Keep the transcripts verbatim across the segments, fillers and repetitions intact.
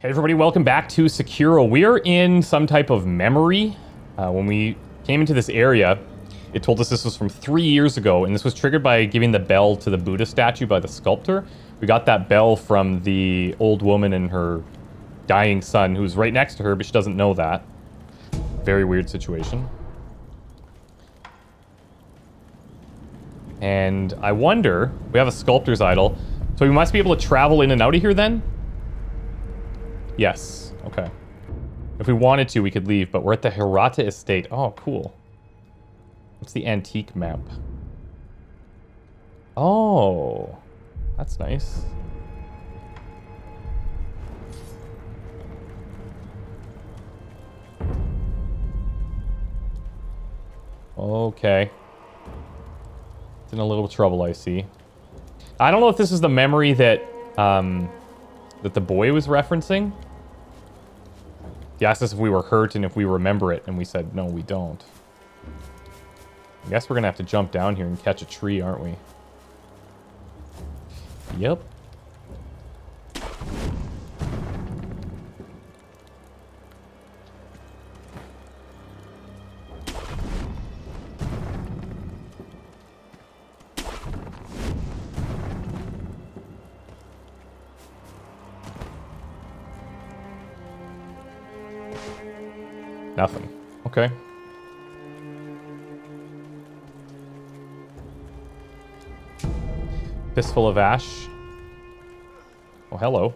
Hey everybody, welcome back to Sekiro. We're in some type of memory. Uh, when we came into this area, it told us this was from three years ago, and this was triggered by giving the bell to the Buddha statue by the sculptor. We got that bell from the old woman and her dying son, who's right next to her, but she doesn't know that. Very weird situation. And I wonder, we have a sculptor's idol, so we must be able to travel in and out of here then? Yes, okay. If we wanted to, we could leave, but we're at the Hirata Estate. Oh, cool. What's the antique map? Oh, that's nice. Okay. It's in a little trouble, I see. I don't know if this is the memory that, um, that the boy was referencing. He asked us if we were hurt and if we remember it, and we said, no, we don't. I guess we're gonna have to jump down here and catch a tree, aren't we? Yep. Nothing. Okay. Fistful of ash. Oh, hello.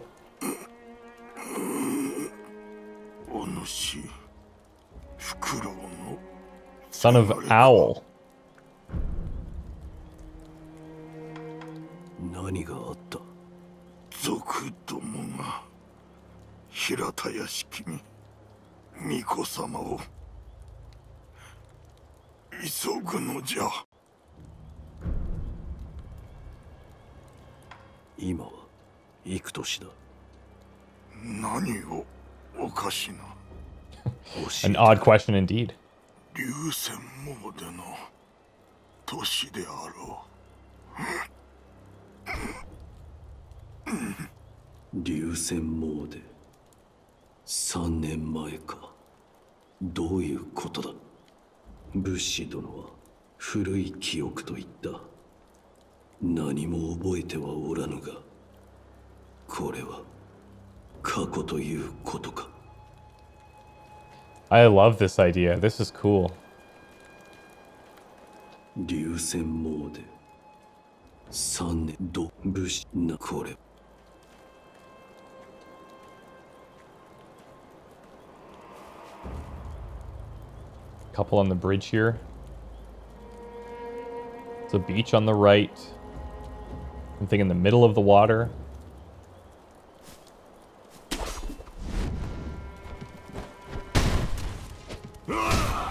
Son of Owl. An odd question indeed. I love this idea. This is cool. Couple on the bridge here. It's a beach on the right. Something in the middle of the water.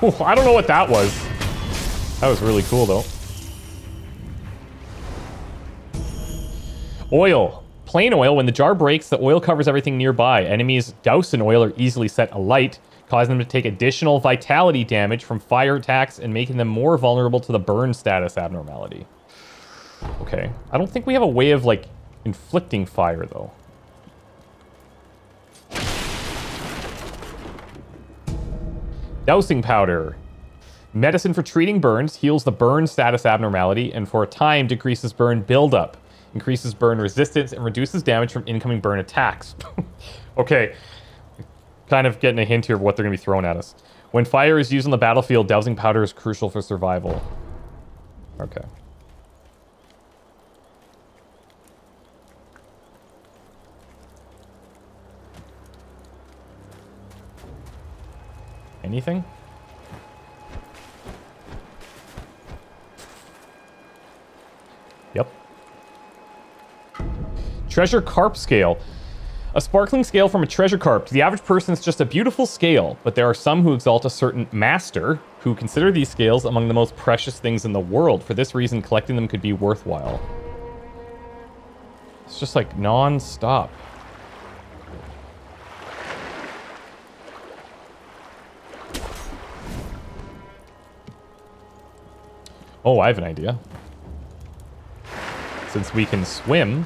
Ooh, I don't know what that was. That was really cool though. Oil. Plain oil. When the jar breaks, the oil covers everything nearby. Enemies doused in oil are easily set alight, causing them to take additional vitality damage from fire attacks and making them more vulnerable to the burn status abnormality. Okay. I don't think we have a way of, like, inflicting fire, though. Dousing powder. Medicine for treating burns, heals the burn status abnormality, and for a time decreases burn buildup, increases burn resistance, and reduces damage from incoming burn attacks. Okay. Kind of getting a hint here of what they're going to be throwing at us. When fire is used on the battlefield, dousing powder is crucial for survival. Okay. Anything? Yep. Treasure carp scale. A sparkling scale from a treasure carp. To the average person, it's just a beautiful scale, but there are some who exalt a certain master who consider these scales among the most precious things in the world. For this reason, collecting them could be worthwhile. It's just like non-stop. Oh, I have an idea. Since we can swim...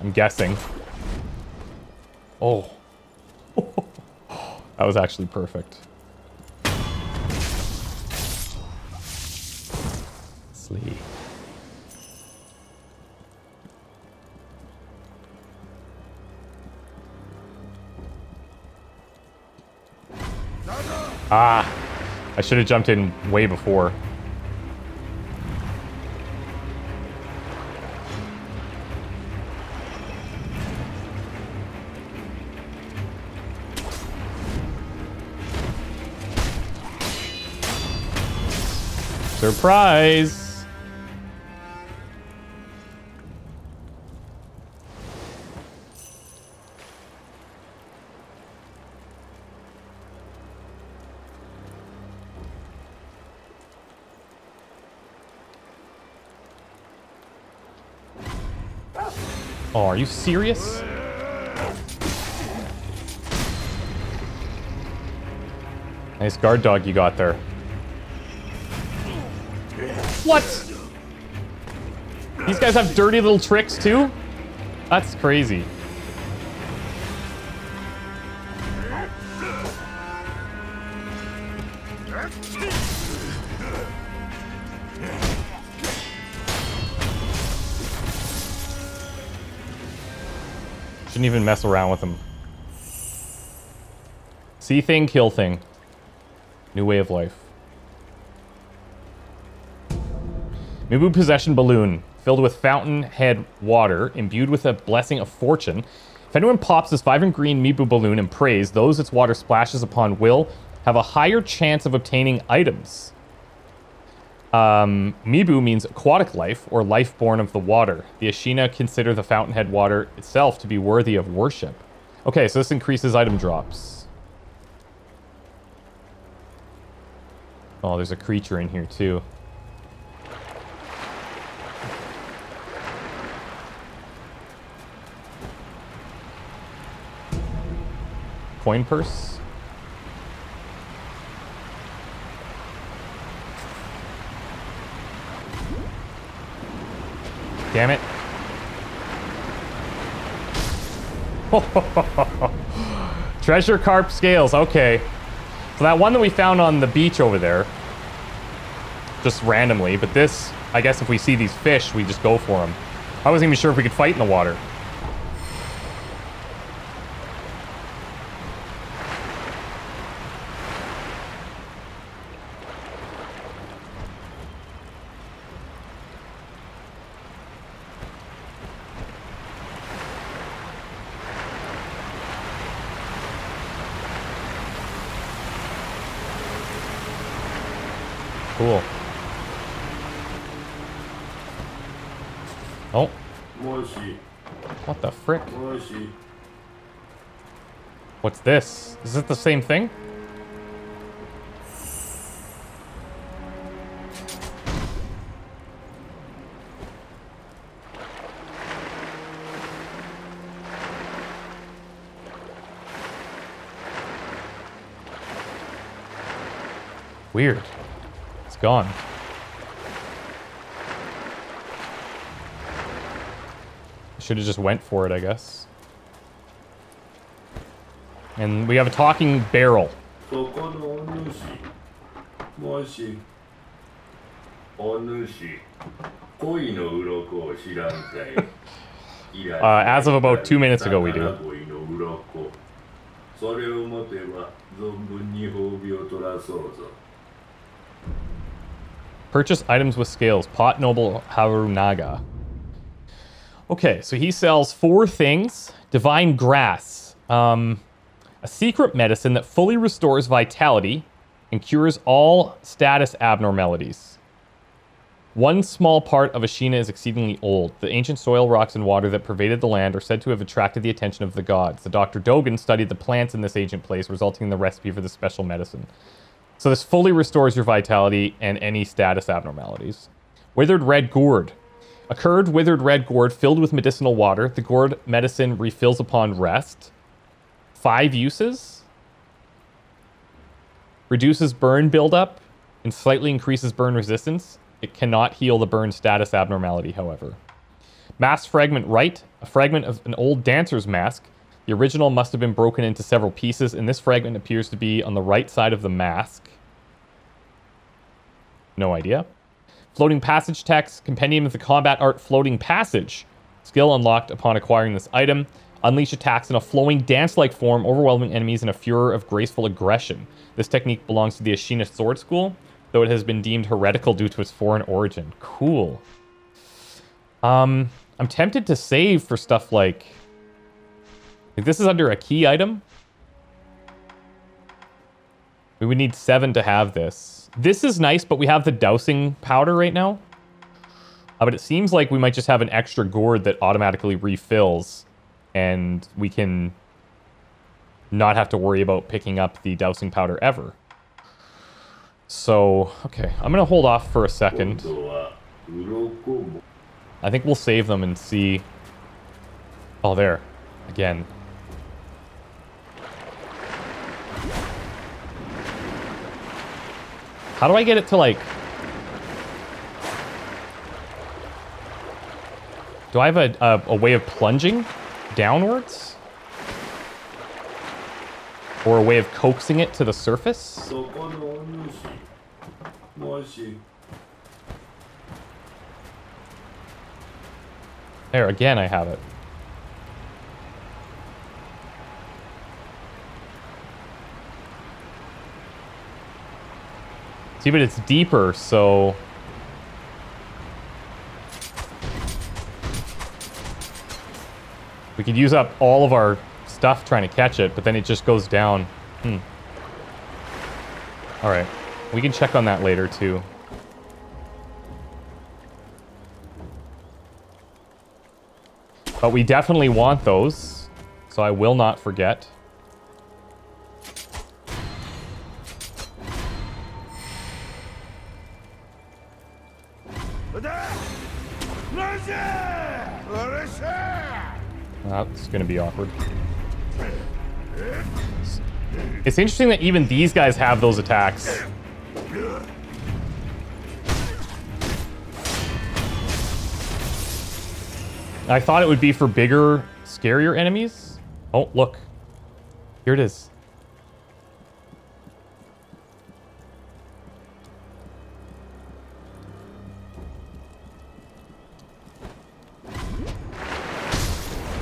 I'm guessing. Oh. That was actually perfect. Sleep. Ah, I should have jumped in way before. Surprise! Oh, are you serious? Nice guard dog you got there. What? These guys have dirty little tricks too? That's crazy. Shouldn't even mess around with them. See thing, kill thing. New way of life. Mibu Possession Balloon, filled with Fountainhead Water, imbued with a blessing of fortune. If anyone pops this vibrant green Mibu Balloon and prays, those its water splashes upon will have a higher chance of obtaining items. Um, Mibu means aquatic life, or life born of the water. The Ashina consider the Fountainhead Water itself to be worthy of worship. Okay, so this increases item drops. Oh, there's a creature in here too. Coin purse. Damn it. Treasure carp scales. Okay. So that one that we found on the beach over there, just randomly, but this, I guess if we see these fish, we just go for them. I wasn't even sure if we could fight in the water. Cool. Oh. What the frick? What's this? Is it the same thing? Weird. Gone. Should have just went for it, I guess. And we have a talking barrel. uh, as of about two minutes ago, we do. Purchase items with scales. Pot Noble Harunaga. Okay, so he sells four things. Divine Grass. Um, a secret medicine that fully restores vitality and cures all status abnormalities. One small part of Ashina is exceedingly old. The ancient soil, rocks, and water that pervaded the land are said to have attracted the attention of the gods. The Doctor Dogen studied the plants in this ancient place, resulting in the recipe for this special medicine. So this fully restores your vitality and any status abnormalities. Withered Red Gourd. A curd withered red gourd filled with medicinal water. The gourd medicine refills upon rest. Five uses. Reduces burn buildup and slightly increases burn resistance. It cannot heal the burn status abnormality, however. Mask fragment right, a fragment of an old dancer's mask. The original must have been broken into several pieces, and this fragment appears to be on the right side of the mask. No idea. Floating Passage text, compendium of the combat art Floating Passage. Skill unlocked upon acquiring this item. Unleash attacks in a flowing dance-like form, overwhelming enemies in a furor of graceful aggression. This technique belongs to the Ashina Sword School, though it has been deemed heretical due to its foreign origin. Cool. Um, I'm tempted to save for stuff like... If this is under a key item. We would need seven to have this. This is nice, but we have the dousing powder right now. Uh, but it seems like we might just have an extra gourd that automatically refills. And we can not have to worry about picking up the dousing powder ever. So, okay. I'm going to hold off for a second. I think we'll save them and see. Oh, there. Again. How do I get it to, like... Do I have a, a, a way of plunging downwards? Or a way of coaxing it to the surface? There, again I have it. See, but it's deeper, so... We could use up all of our stuff trying to catch it, but then it just goes down. Hmm. Alright. We can check on that later, too. But we definitely want those, so I will not forget. That's gonna be awkward. It's interesting that even these guys have those attacks. I thought it would be for bigger, scarier enemies. Oh, look. Here it is.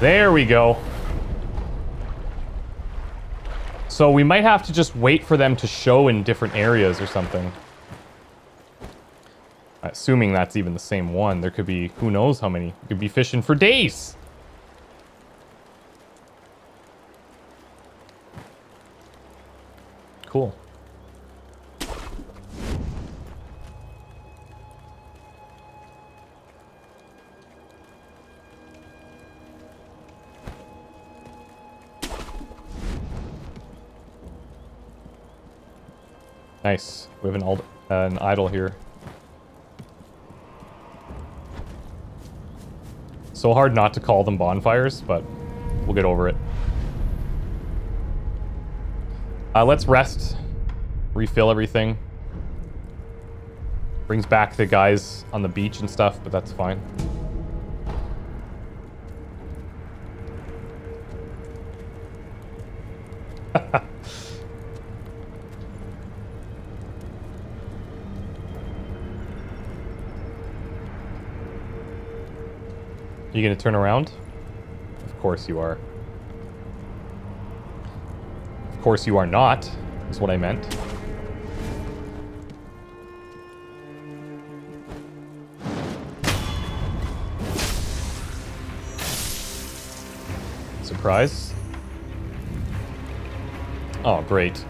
There we go. So we might have to just wait for them to show in different areas or something. Assuming that's even the same one. There could be who knows how many. We could be fishing for days. Cool. Nice. We have an, old, uh, an idol here. So hard not to call them bonfires, but we'll get over it. Uh, let's rest. Refill everything. Brings back the guys on the beach and stuff, but that's fine. Are you going to turn around? Of course you are. Of course you are not, is what I meant. Surprise. Oh, great.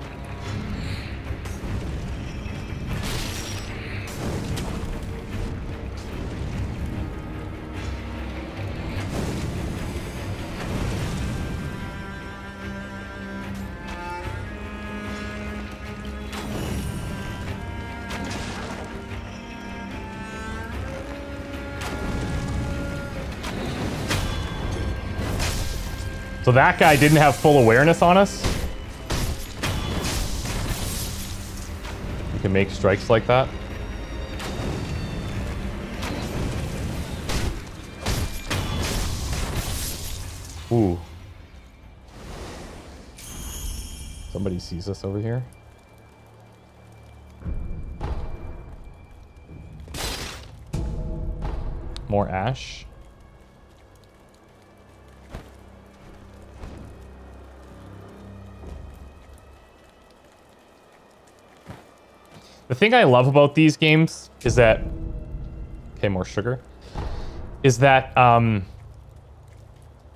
So that guy didn't have full awareness on us. You can make strikes like that. Ooh. Somebody sees us over here. More ash. The thing I love about these games is that... Okay, more sugar. Is that um,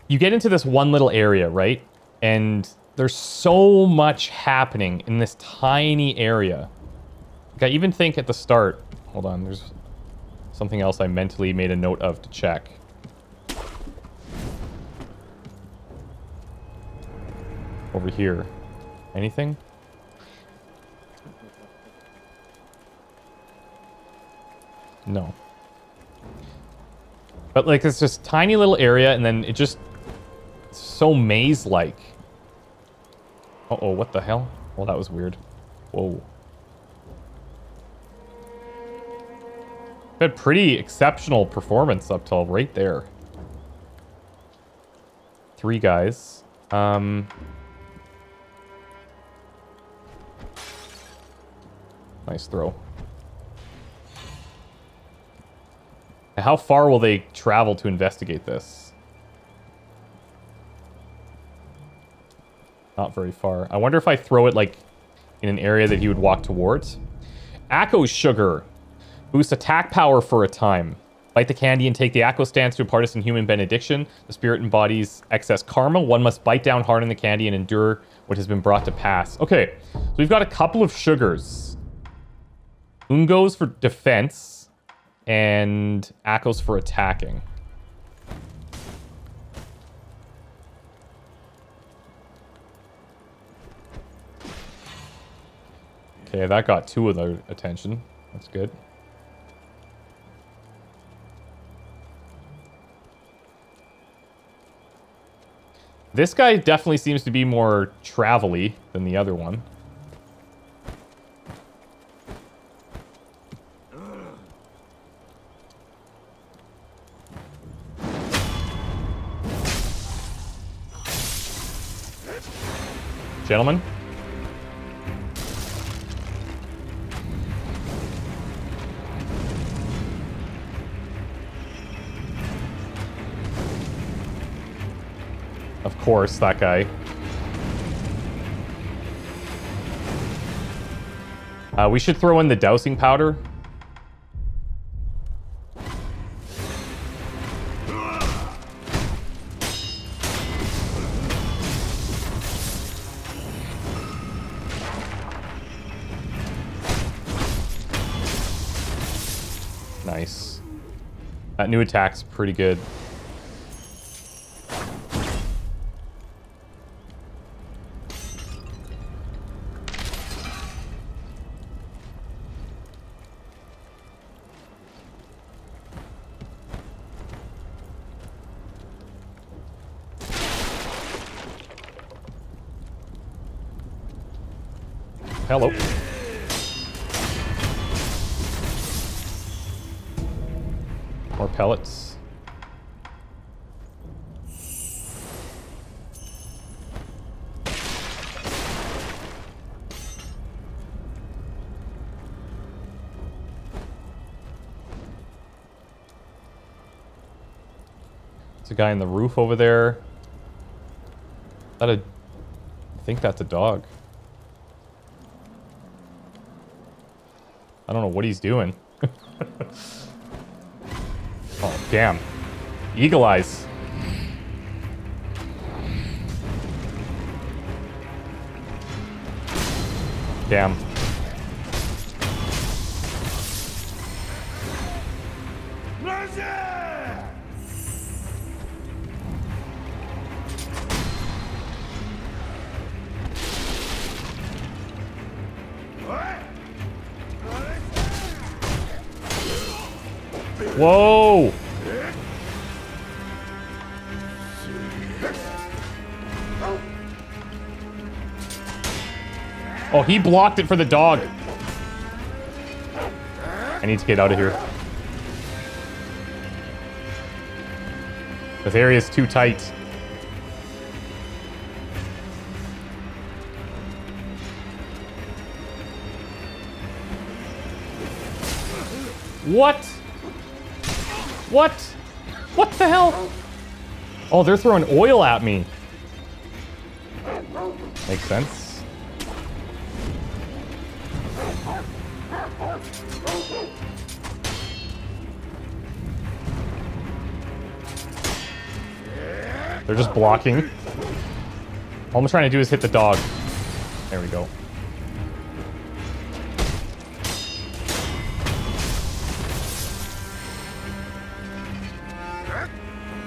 you get into this one little area, right? And there's so much happening in this tiny area. Like I even think at the start... Hold on, there's something else I mentally made a note of to check. Over here. Anything? No. But like it's just tiny little area and then it just it's so maze-like. Uh oh, what the hell? Well, that was weird. Whoa. Had pretty exceptional performance up till right there. Three guys. Um Nice throw. How far will they travel to investigate this? Not very far. I wonder if I throw it, like, in an area that he would walk towards. Ako's Sugar. Boost attack power for a time. Bite the candy and take the Ako stance to a partisan human benediction. The spirit embodies excess karma. One must bite down hard on the candy and endure what has been brought to pass. Okay, so we've got a couple of sugars. Ungo's for defense. And Ako's for attacking. Okay, that got two of their attention. That's good. This guy definitely seems to be more travel-y than the other one. Gentlemen. Of course, that guy. Uh, we should throw in the dousing powder. That new attack's pretty good. Hello. Pellets. There's a guy in the roof over there. Is that a... I think that's a dog. I don't know what he's doing. Damn. Eagle eyes. Damn. Mercy! Whoa! Oh, he blocked it for the dog. I need to get out of here. This area is too tight. What? What? What the hell? Oh, they're throwing oil at me. Makes sense. They're just blocking. All I'm trying to do is hit the dog. There we go.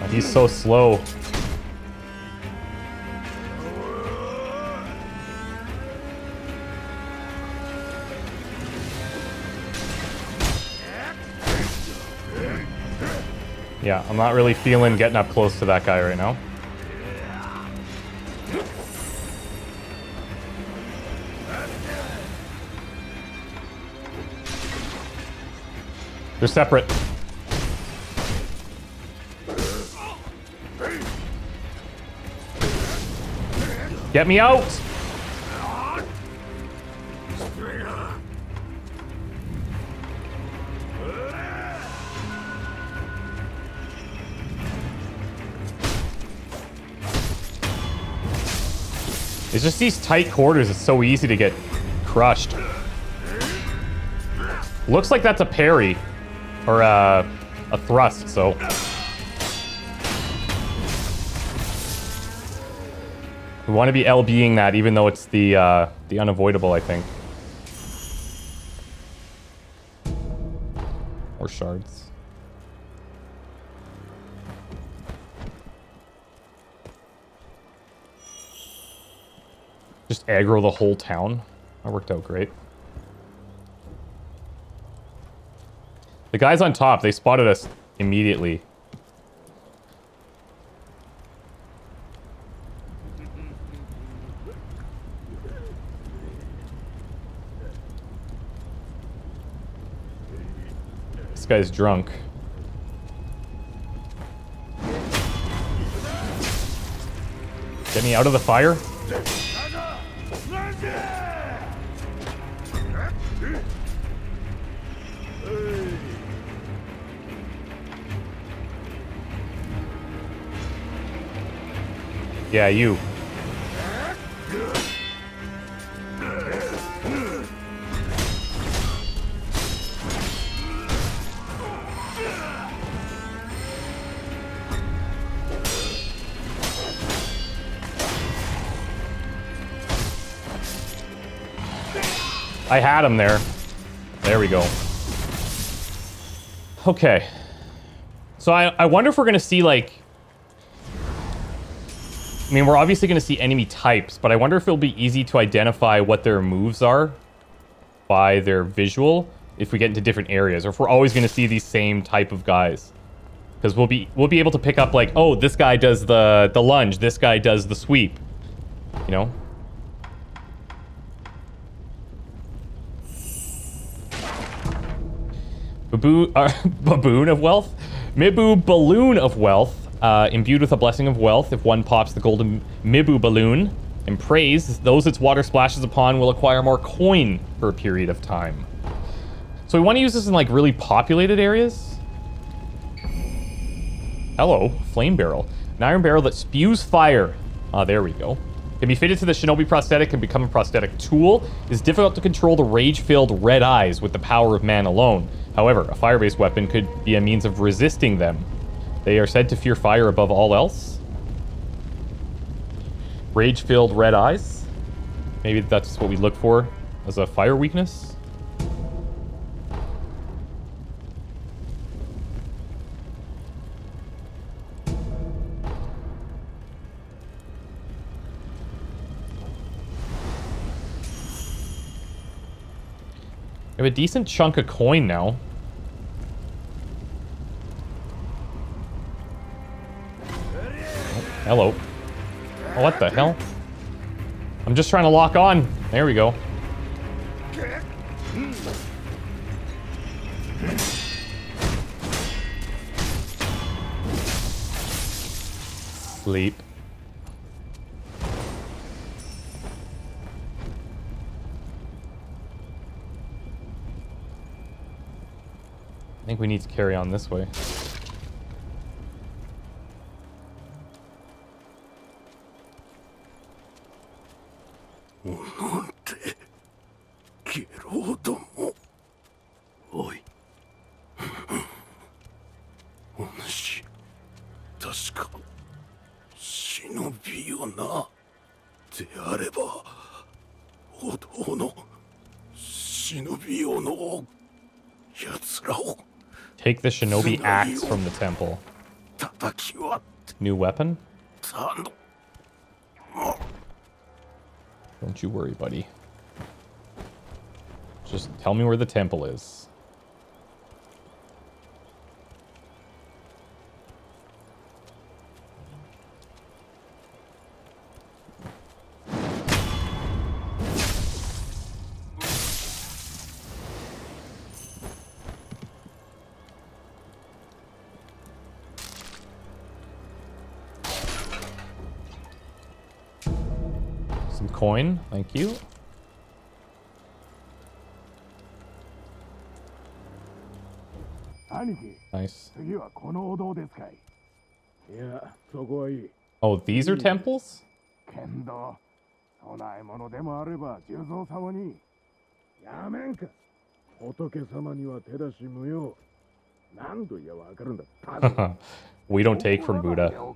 He's so slow. Yeah, I'm not really feeling getting up close to that guy right now. They're separate. Get me out! It's just these tight quarters, it's so easy to get crushed. Looks like that's a parry. Or a, a thrust, so... We want to be L B-ing that, even though it's the uh, the unavoidable, I think. Or shards. Just aggro the whole town. That worked out great. The guys on top, they spotted us immediately. Guy's drunk. Get me out of the fire. Yeah, you. I had him there. There we go. Okay. So I, I wonder if we're going to see, like... I mean, we're obviously going to see enemy types, but I wonder if it'll be easy to identify what their moves are by their visual if we get into different areas, or if we're always going to see these same type of guys. Because we'll be we'll be able to pick up, like, oh, this guy does the, the lunge, this guy does the sweep. You know? Baboon, uh, baboon of wealth? Mibu Balloon of wealth, uh, imbued with a blessing of wealth. If one pops the golden Mibu Balloon and prays, those its water splashes upon will acquire more coin for a period of time. So we want to use this in, like, really populated areas. Hello, Flame Barrel. An iron barrel that spews fire. Ah, there we go. Can be fitted to the Shinobi prosthetic and become a prosthetic tool. It is difficult to control the rage-filled red eyes with the power of man alone. However, a fire-based weapon could be a means of resisting them. They are said to fear fire above all else. Rage-filled red eyes. Maybe that's what we look for as a fire weakness. I have a decent chunk of coin now. Oh, hello. Oh, what the hell? I'm just trying to lock on. There we go. Sleep. think we need to carry on this way. Take the Shinobi Axe from the temple. New weapon? Don't you worry, buddy. Just tell me where the temple is. Coin, thank you. Nice. Oh, these are temples? We don't take from Buddha.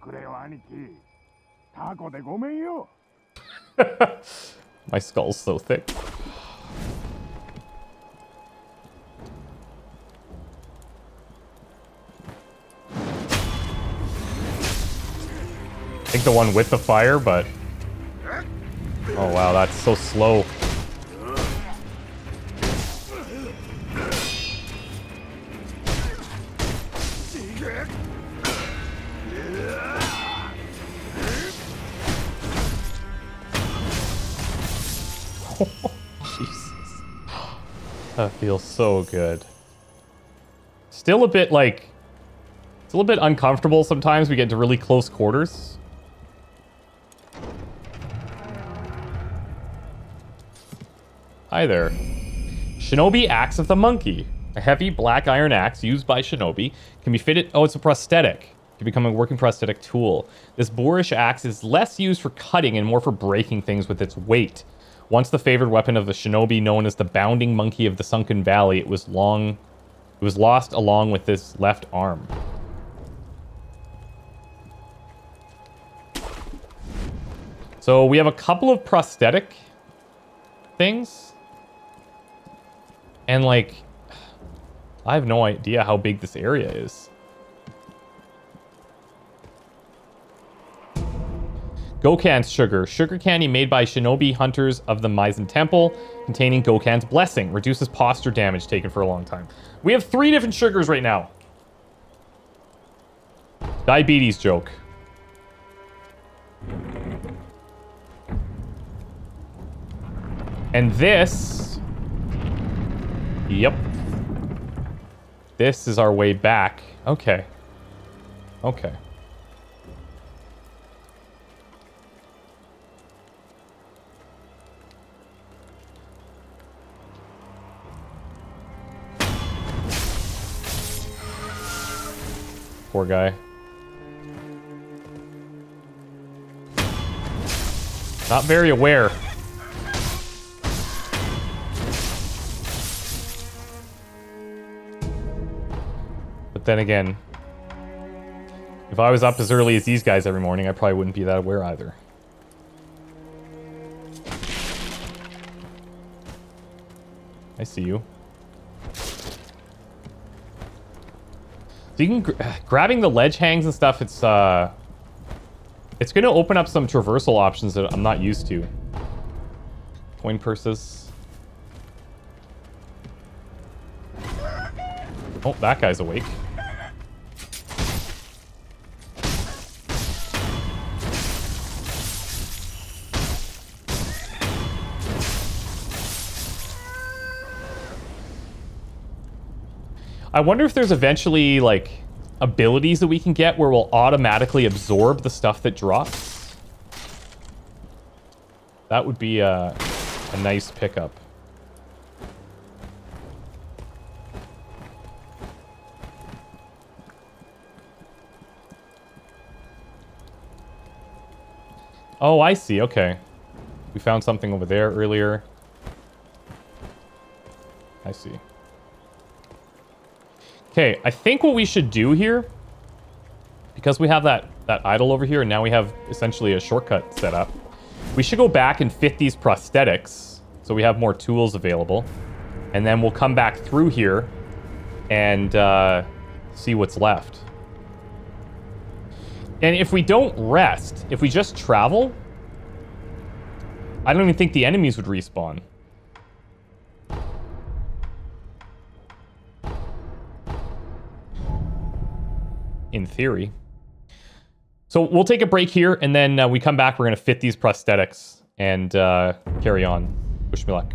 My skull's so thick. I think the one with the fire, but... Oh wow, that's so slow. That feels so good. Still a bit like... It's a little bit uncomfortable sometimes. We get to really close quarters. Hi there. Shinobi Axe of the Monkey. A heavy black iron axe used by Shinobi can be fitted... Oh, it's a prosthetic. It can become a working prosthetic tool. This boorish axe is less used for cutting and more for breaking things with its weight. Once the favored weapon of the shinobi known as the Bounding Monkey of the Sunken Valley, it was long, it was lost along with this left arm. So we have a couple of prosthetic things. And like, I have no idea how big this area is. Gokan's sugar, sugar candy made by shinobi hunters of the Maizen Temple, containing Gokan's blessing, reduces posture damage taken for a long time. We have three different sugars right now. Diabetes joke. And this, yep. This is our way back. Okay. Okay. Poor guy. Not very aware. But then again, if I was up as early as these guys every morning, I probably wouldn't be that aware either. I see you. So you can gr grabbing the ledge hangs and stuff, it's uh it's gonna open up some traversal options that I'm not used to. Coin purses. Oh, that guy's awake. I wonder if there's eventually, like, abilities that we can get where we'll automatically absorb the stuff that drops. That would be a, a nice pickup. Oh, I see. Okay. We found something over there earlier. I see. Okay, I think what we should do here, because we have that, that idol over here, and now we have essentially a shortcut set up, we should go back and fit these prosthetics so we have more tools available. And then we'll come back through here and uh, see what's left. And if we don't rest, if we just travel, I don't even think the enemies would respawn. In theory. So we'll take a break here, and then uh, we come back, we're going to fit these prosthetics and uh, carry on. Wish me luck.